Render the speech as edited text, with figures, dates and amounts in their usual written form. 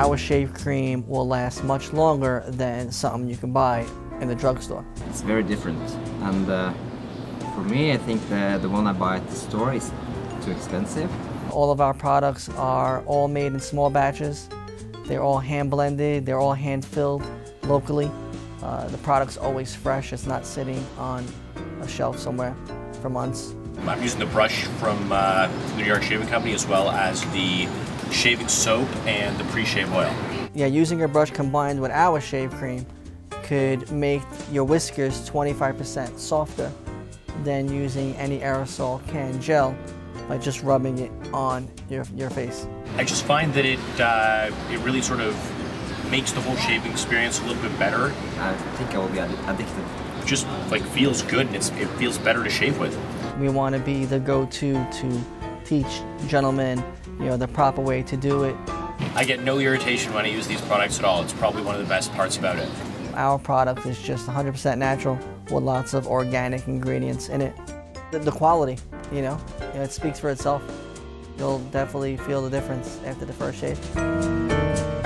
our shave cream will last much longer than something you can buy in the drugstore. It's very different, and for me, I think the one I buy at the store is too expensive. All of our products are all made in small batches. They're all hand blended, they're all hand filled locally. The product's always fresh, it's not sitting on a shelf somewhere for months. I'm using the brush from the New York Shaving Company, as well as the shaving soap and the pre-shave oil. Yeah, using your brush combined with our shave cream could make your whiskers 25% softer than using any aerosol can gel by just rubbing it on your face. I just find that it really sort of makes the whole shaving experience a little bit better. I think I will be addicted. It just like feels good, and it feels better to shave with. We want to be the go-to to teach gentlemen, you know, the proper way to do it. I get no irritation when I use these products at all. It's probably one of the best parts about it. Our product is just 100% natural with lots of organic ingredients in it. The quality, you know, it speaks for itself. You'll definitely feel the difference after the first shave.